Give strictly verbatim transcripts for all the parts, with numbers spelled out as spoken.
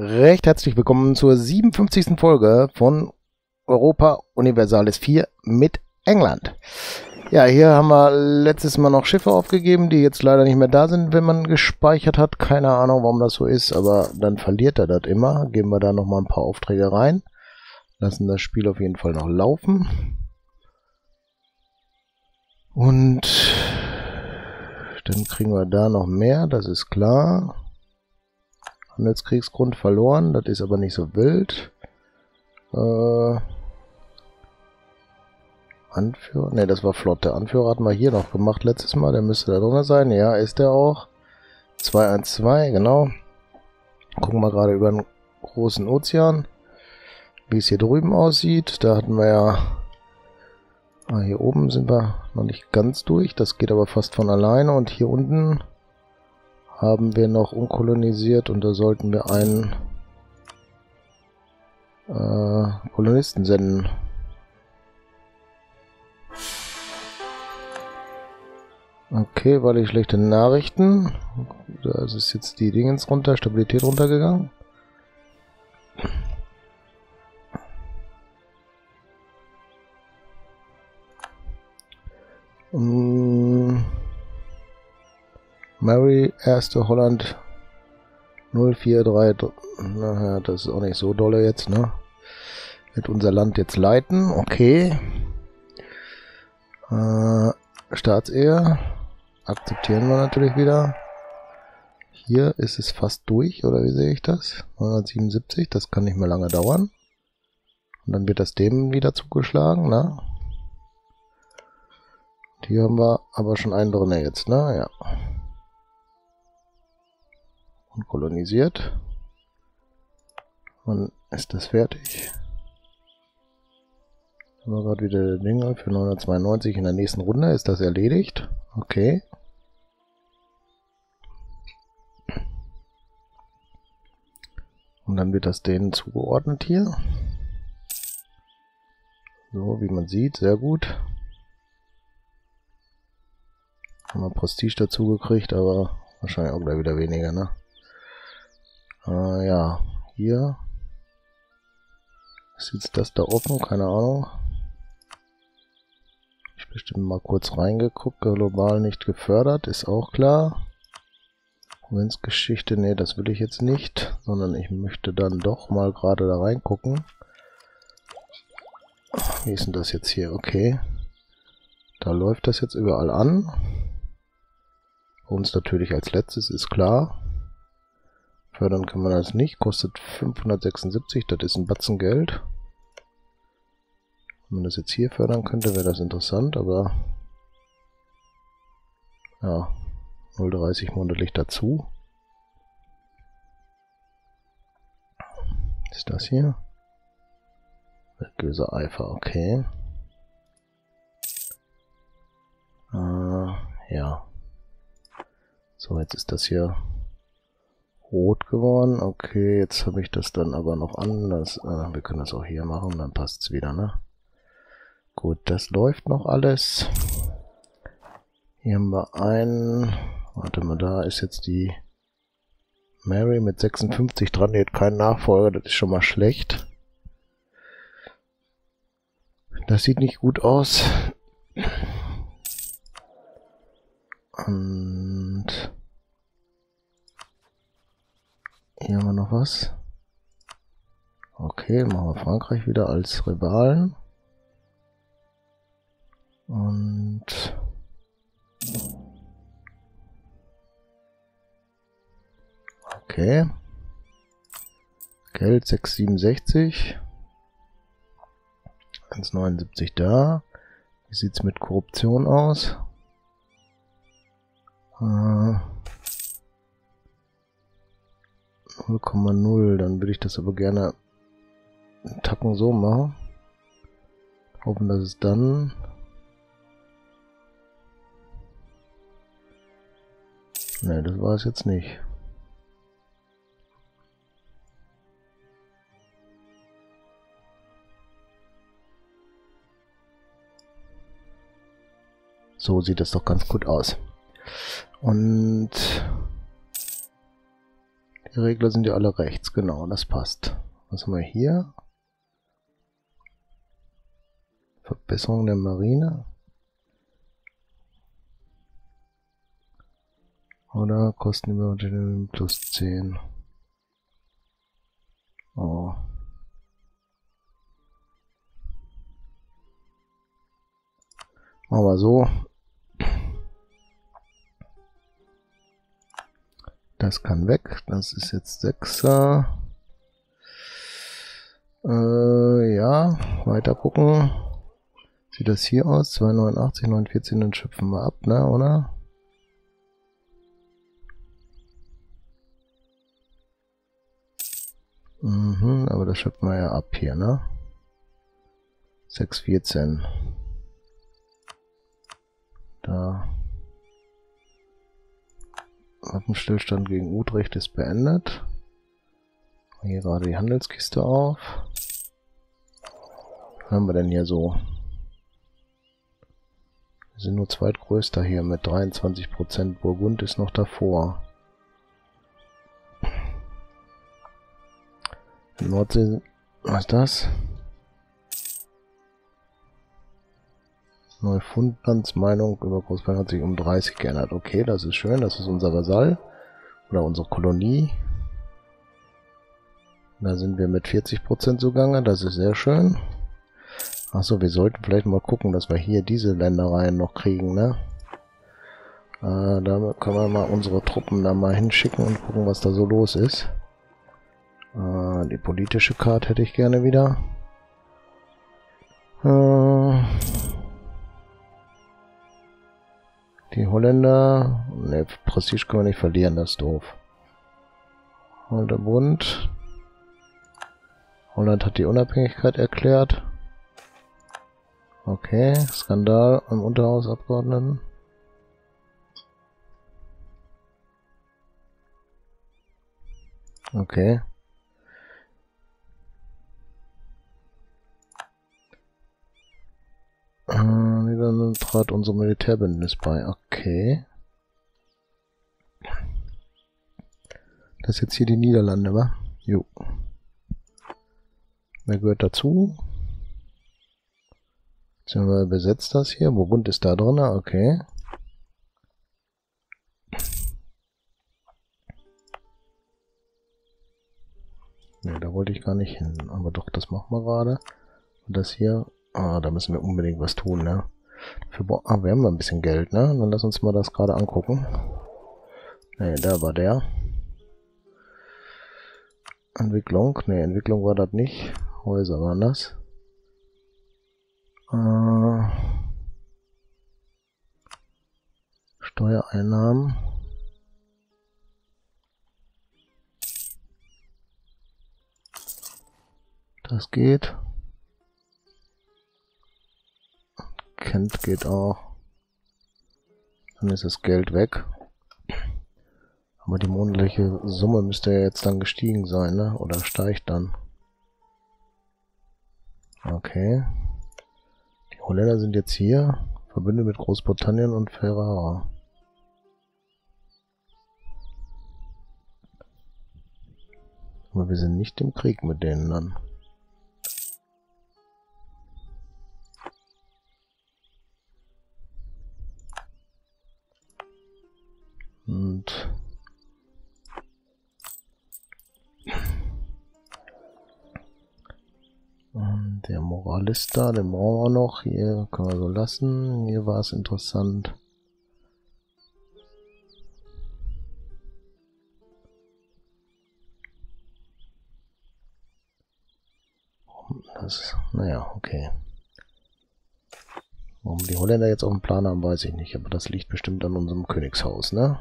Recht herzlich willkommen zur siebenundfünfzigsten Folge von Europa Universalis vier mit England. Ja, hier haben wir letztes Mal noch Schiffe aufgegeben, die jetzt leider nicht mehr da sind, wenn man gespeichert hat. Keine Ahnung, warum das so ist, aber dann verliert er das immer. Geben wir da nochmal ein paar Aufträge rein. Lassen das Spiel auf jeden Fall noch laufen. Und dann kriegen wir da noch mehr, das ist klar. Handelskriegsgrund verloren, das ist aber nicht so wild. Äh, Anführer, ne, das war Flotte. Anführer hatten wir hier noch gemacht letztes Mal, der müsste da drunter sein. Ja, ist der auch. zwei eins zwei, genau. Gucken wir gerade über den großen Ozean, wie es hier drüben aussieht. Da hatten wir ja... Ah, hier oben sind wir noch nicht ganz durch, das geht aber fast von alleine. Und hier unten haben wir noch unkolonisiert und da sollten wir einen äh, Kolonisten senden. Okay, weil ich schlechte Nachrichten. Da ist jetzt die Dingens runter, Stabilität runtergegangen. Um, Mary, erste Holland null vier drei. Naja, das ist auch nicht so dolle jetzt, ne? Wird unser Land jetzt leiten, okay. Äh, Staatsehe akzeptieren wir natürlich wieder. Hier ist es fast durch, oder wie sehe ich das? neunhundertsiebenundsiebzig, das kann nicht mehr lange dauern. Und dann wird das dem wieder zugeschlagen, ne? Hier haben wir aber schon einen drin jetzt, ne? Ja. Und kolonisiert. Wann ist das fertig? Haben wir gerade wieder den Dinger für neunhundertzweiundneunzig. In der nächsten Runde ist das erledigt. Okay. Und dann wird das denen zugeordnet hier. So, wie man sieht, sehr gut. Haben wir Prestige dazu gekriegt, aber wahrscheinlich auch gleich wieder weniger, ne? Äh, ja, hier ist jetzt das da offen, keine Ahnung. Ich bestimmt mal kurz reingeguckt, global nicht gefördert, ist auch klar. Provinzgeschichte, nee, das will ich jetzt nicht, sondern ich möchte dann doch mal gerade da reingucken. Wie ist denn das jetzt hier? Okay. Da läuft das jetzt überall an. Uns natürlich als letztes, ist klar. Fördern kann man das nicht. Kostet fünfhundertsechsundsiebzig, das ist ein Batzen Geld. Wenn man das jetzt hier fördern könnte, wäre das interessant, aber... Ja, null Komma dreißig monatlich dazu. Ist das hier? Religiöser Eifer, okay. Äh, ja. So, jetzt ist das hier rot geworden. Okay, jetzt habe ich das dann aber noch anders. Äh, wir können das auch hier machen, dann passt es wieder, ne? Gut, das läuft noch alles. Hier haben wir einen... Warte mal, da ist jetzt die Mary mit sechsundfünfzig dran. Die hat keinen Nachfolger, das ist schon mal schlecht. Das sieht nicht gut aus. Und hier haben wir noch was. Okay, machen wir Frankreich wieder als Rivalen. Und okay. Geld sechshundertsiebenundsechzig. eins Komma neunundsiebzig da. Wie sieht es mit Korruption aus? null Komma null, dann würde ich das aber gerne einen Tacken so machen. Hoffen, dass es dann ne, das war es jetzt nicht. So sieht das doch ganz gut aus. Und Die Regler sind ja alle rechts, genau, das passt. Was haben wir hier? Verbesserung der Marine. Oder Kosten über Unternehmen plus zehn. Oh. Machen wir so. Das kann weg. Das ist jetzt sechser. Äh, ja, weiter gucken. Sieht das hier aus? zweihundertneunundachtzig, neunhundertvierzehn, dann schöpfen wir ab, ne, oder? Mhm, aber das schöpfen wir ja ab hier, ne? sechs vierzehn. Da. Waffenstillstand gegen Utrecht ist beendet. Hier gerade die Handelskiste auf. Was haben wir denn hier so? Wir sind nur zweitgrößter hier mit dreiundzwanzig Prozent. Burgund ist noch davor. Nordsee, was ist das? Neufundlands Meinung über Großbritannien hat sich um dreißig geändert. Okay, das ist schön, das ist unser Vasall oder unsere Kolonie. Da sind wir mit vierzig Prozent zugange, das ist sehr schön. Achso, wir sollten vielleicht mal gucken, dass wir hier diese Ländereien noch kriegen, ne? Äh, da können wir mal unsere Truppen da mal hinschicken und gucken, was da so los ist. Äh, die politische Karte hätte ich gerne wieder. Äh... Die Holländer, ne, Prestige können wir nicht verlieren, das ist doof. Holländer Bund. Holland hat die Unabhängigkeit erklärt. Okay, Skandal am Unterhausabgeordneten. Okay. Niederlande trat unserem Militärbündnis bei. Okay. Das ist jetzt hier die Niederlande, wa? Jo. Wer gehört dazu? Beziehungsweise besetzt das hier. Burgund ist da drin, okay. Ne, da wollte ich gar nicht hin. Aber doch, das machen wir gerade. Und das hier... Ah, da müssen wir unbedingt was tun, ne? Für ah, wir haben mal ein bisschen Geld, ne? Dann lass uns mal das gerade angucken. Ne, da war der. Entwicklung. Ne, Entwicklung war das nicht. Häuser waren das. Äh, Steuereinnahmen. Das geht. Kennt geht auch. Dann ist das Geld weg. Aber die monatliche Summe müsste ja jetzt dann gestiegen sein, ne? Oder steigt dann. Okay. Die Holländer sind jetzt hier. Verbündet mit Großbritannien und Ferrara. Aber wir sind nicht im Krieg mit denen dann. Und der Moralist da, den brauchen wir noch. Hier können wir so lassen. Hier war es interessant. Das, naja, okay. Warum die Holländer jetzt auf dem Plan haben, weiß ich nicht. Aber das liegt bestimmt an unserem Königshaus, ne?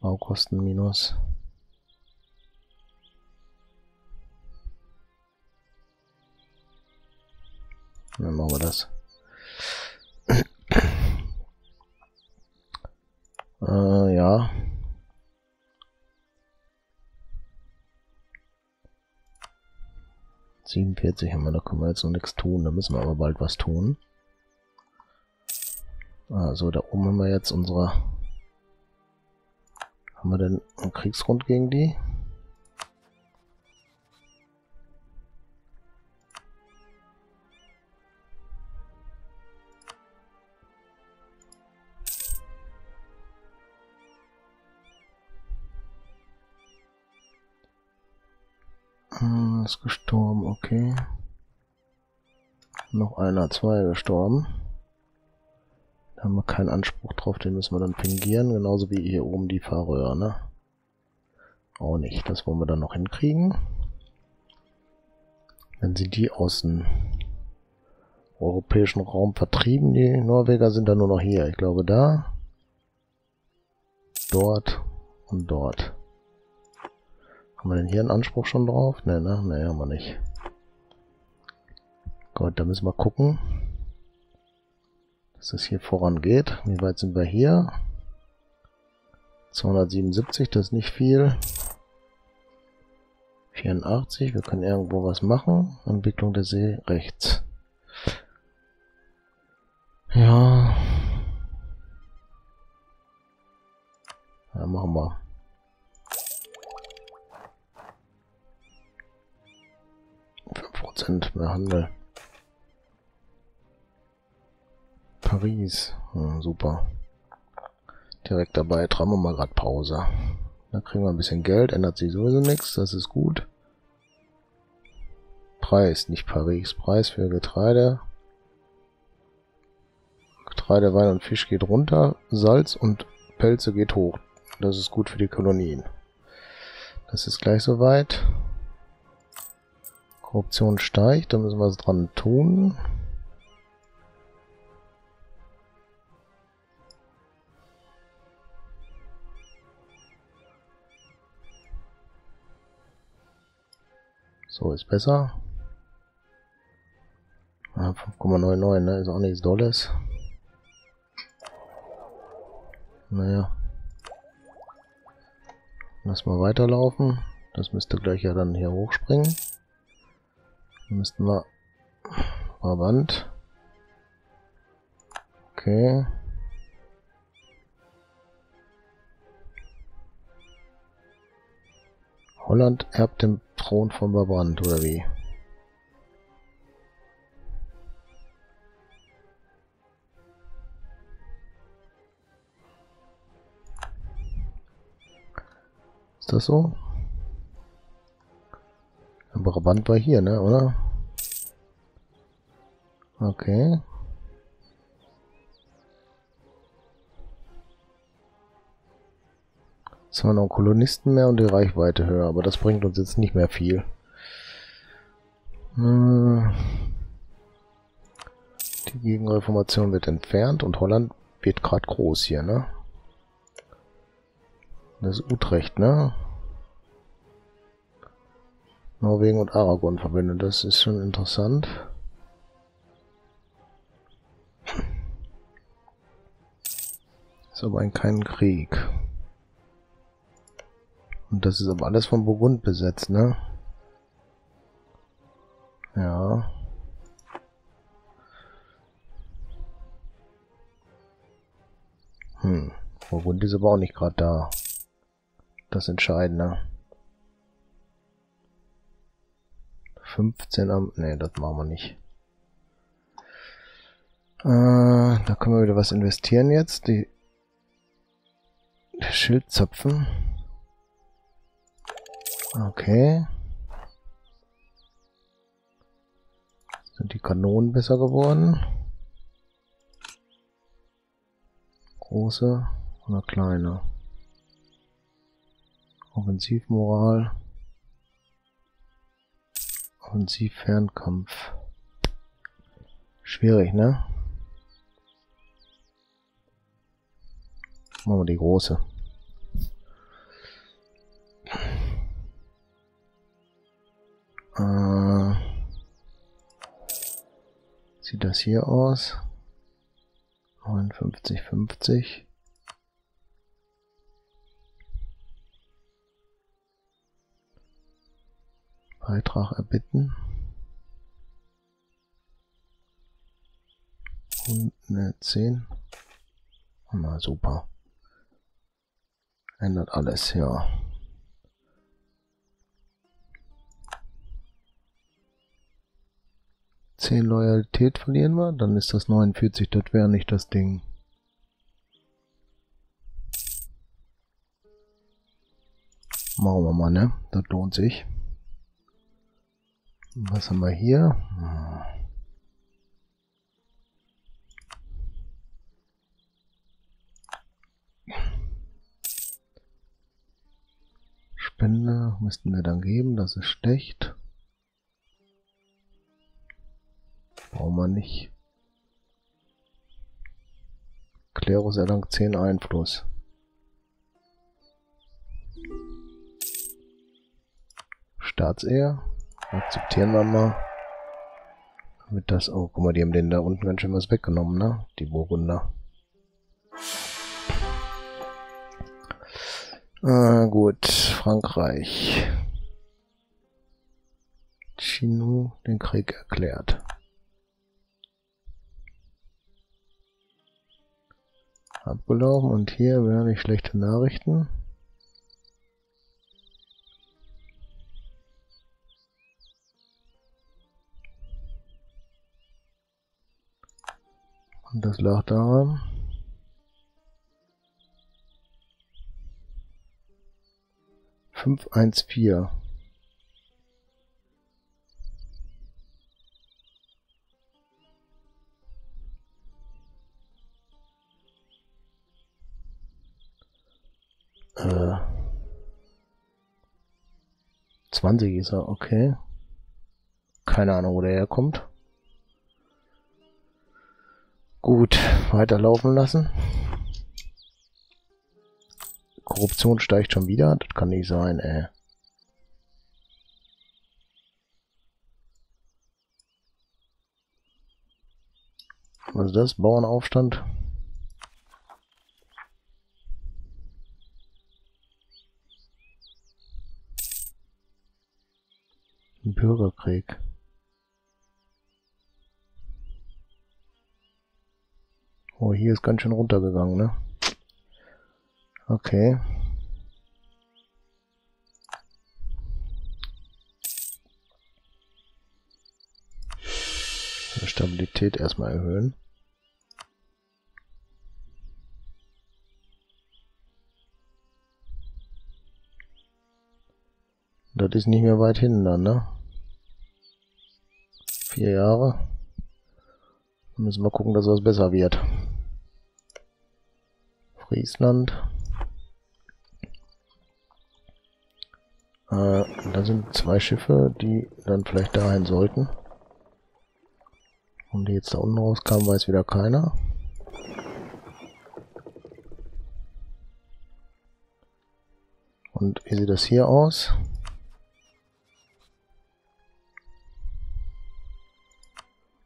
Baukosten minus. Dann machen wir das. äh, ja. siebenundvierzig haben wir, da können wir jetzt noch nichts tun. Da müssen wir aber bald was tun. Also, da oben haben wir jetzt unsere Haben wir denn einen Kriegsgrund gegen die? Hm, ist gestorben, okay. Noch einer, zwei gestorben. Da haben wir keinen Anspruch drauf, den müssen wir dann fingieren. Genauso wie hier oben die Färöer, ne? Auch nicht. Das wollen wir dann noch hinkriegen. Dann sind die aus dem europäischen Raum vertrieben. Die Norweger sind dann nur noch hier. Ich glaube da, dort und dort. Haben wir denn hier einen Anspruch schon drauf? Ne, ne? Ne, haben wir nicht. Gut, da müssen wir gucken, dass es hier vorangeht. Wie weit sind wir hier? zweihundertsiebenundsiebzig, das ist nicht viel. vierundachtzig, wir können irgendwo was machen. Entwicklung der See rechts. Ja. Ja, machen wir. fünf Prozent mehr Handel. Paris. Hm, super. Direkt dabei. Tragen wir mal gerade Pause. Da kriegen wir ein bisschen Geld. Ändert sich sowieso nichts. Das ist gut. Preis. Nicht Paris. Preis für Getreide. Getreide, Wein und Fisch geht runter. Salz und Pelze geht hoch. Das ist gut für die Kolonien. Das ist gleich soweit. Korruption steigt. Da müssen wir was dran tun. So, ist besser. Ah, fünf Komma neunundneunzig, ne? Ist auch nichts Dolles. Naja. Lass mal weiterlaufen. Das müsste gleich ja dann hier hochspringen. Dann müssten wir... Brabant. Okay. Holland erbt den Thron von Brabant, oder wie? Ist das so? Brabant war hier, ne, oder? Okay. Zwar noch Kolonisten mehr und die Reichweite höher, aber das bringt uns jetzt nicht mehr viel. Die Gegenreformation wird entfernt und Holland wird gerade groß hier, ne? Das ist Utrecht, ne? Norwegen und Aragon verbindet, das ist schon interessant. Ist aber ein kein Krieg. Und das ist aber alles von Burgund besetzt, ne? Ja. Hm. Burgund ist aber auch nicht gerade da. Das Entscheidende. fünfzehn am... Ne, das machen wir nicht. Äh, da können wir wieder was investieren jetzt. Die... Schildzapfen. Okay. Sind die Kanonen besser geworden? Große oder kleine? Offensivmoral. Offensivfernkampf. Schwierig, ne? Machen wir die große. Sieht das hier aus? neunundfünfzig, fünfzig. Beitrag erbitten. hundertzehn. Na super. Ändert alles, ja. zehn Loyalität verlieren wir, dann ist das neunundvierzig, das wäre nicht das Ding. Machen wir mal, ne? Das lohnt sich. Was haben wir hier? Spende müssten wir dann geben, das ist schlecht. Brauchen wir nicht. Klerus erlangt zehn Einfluss. Staatsehe. Akzeptieren wir mal. Damit das. Oh, guck mal, die haben denen da unten ganz schön was weggenommen, ne? Die Burgunder. Ah, gut. Frankreich. Chino den Krieg erklärt. Abgelaufen und hier wären nicht schlechte Nachrichten. Und das lag daran. fünf eins vier. Äh. zwanzig ist er, okay. Keine Ahnung, wo der herkommt. Gut, weiterlaufen lassen. Korruption steigt schon wieder, das kann nicht sein, ey. Was ist das? Bauernaufstand? Ein Bürgerkrieg. Oh, hier ist ganz schön runtergegangen, ne? Okay. Stabilität erstmal erhöhen. Das ist nicht mehr weit hinten dann, ne? Vier Jahre. Dann müssen wir gucken, dass was besser wird. Friesland. Äh, da sind zwei Schiffe, die dann vielleicht dahin sollten. Und die jetzt da unten rauskamen, weiß wieder keiner. Und wie sieht das hier aus?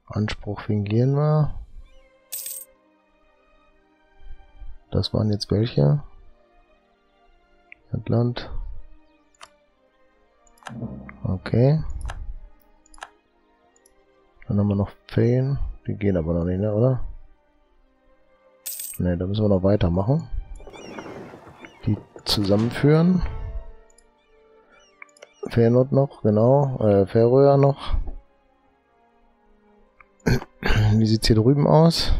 Anspruch fingieren wir. Das waren jetzt welche? England. Okay. Dann haben wir noch zehn. Die gehen aber noch nicht, ne, oder? Ne, da müssen wir noch weitermachen. Die zusammenführen. Fernot noch, genau. Äh, Ferrara noch. Wie sieht es hier drüben aus?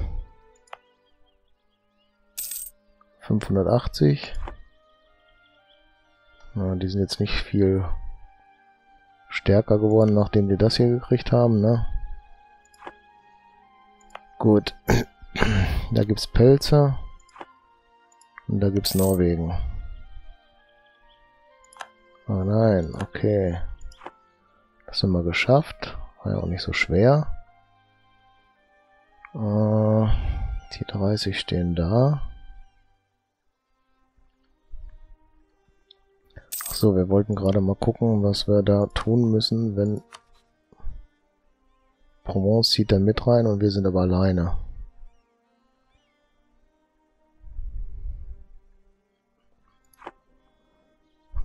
fünfhundertachtzig. Na, die sind jetzt nicht viel stärker geworden, nachdem die das hier gekriegt haben, ne? Gut. Da gibt es Pelzer. Und da gibt es Norwegen. Oh nein, okay. Das haben wir geschafft. War ja auch nicht so schwer. Uh, die dreißig stehen da. Achso, wir wollten gerade mal gucken, was wir da tun müssen, wenn Provence zieht dann mit rein und wir sind aber alleine.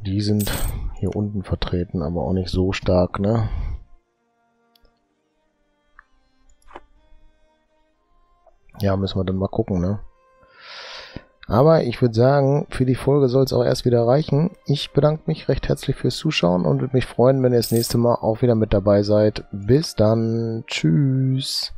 Die sind hier unten vertreten, aber auch nicht so stark, ne? Ja, müssen wir dann mal gucken, ne? Aber ich würde sagen, für die Folge soll es auch erst wieder reichen. Ich bedanke mich recht herzlich fürs Zuschauen und würde mich freuen, wenn ihr das nächste Mal auch wieder mit dabei seid. Bis dann. Tschüss.